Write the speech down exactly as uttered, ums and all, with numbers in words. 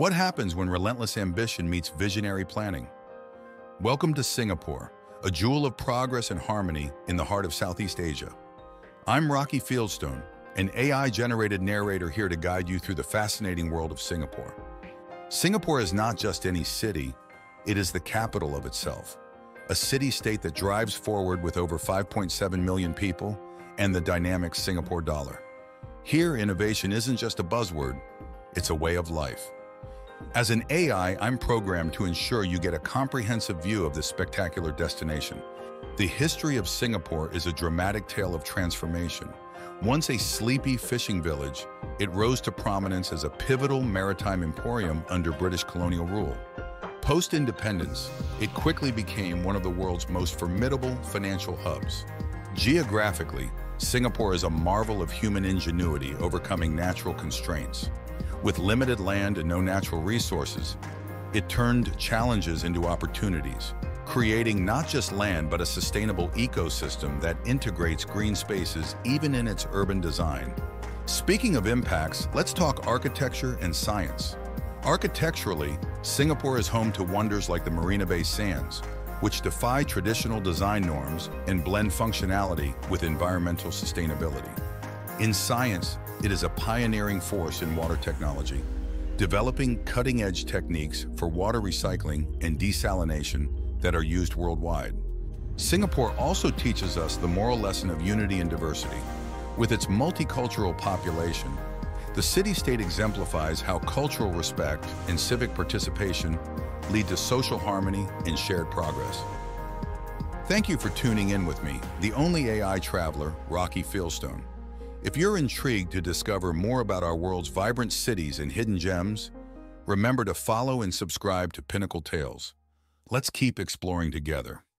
What happens when relentless ambition meets visionary planning? Welcome to Singapore, a jewel of progress and harmony in the heart of Southeast Asia. I'm Rocky Fieldstone, an A I-generated narrator here to guide you through the fascinating world of Singapore. Singapore is not just any city, it is the capital of itself, a city-state that drives forward with over five point seven million people and the dynamic Singapore dollar. Here, innovation isn't just a buzzword, it's a way of life. As an A I, I'm programmed to ensure you get a comprehensive view of this spectacular destination. The history of Singapore is a dramatic tale of transformation. Once a sleepy fishing village, it rose to prominence as a pivotal maritime emporium under British colonial rule. Post-independence, it quickly became one of the world's most formidable financial hubs. Geographically, Singapore is a marvel of human ingenuity overcoming natural constraints. With limited land and no natural resources, it turned challenges into opportunities, creating not just land but a sustainable ecosystem that integrates green spaces even in its urban design. Speaking of impacts, let's talk architecture and science. Architecturally, Singapore is home to wonders like the Marina Bay Sands, which defy traditional design norms and blend functionality with environmental sustainability. In science, it is a pioneering force in water technology, developing cutting-edge techniques for water recycling and desalination that are used worldwide. Singapore also teaches us the moral lesson of unity and diversity. With its multicultural population, the city-state exemplifies how cultural respect and civic participation lead to social harmony and shared progress. Thank you for tuning in with me, the only A I traveler, Rocky Fieldstone. If you're intrigued to discover more about our world's vibrant cities and hidden gems, remember to follow and subscribe to Pinnacle Tales. Let's keep exploring together.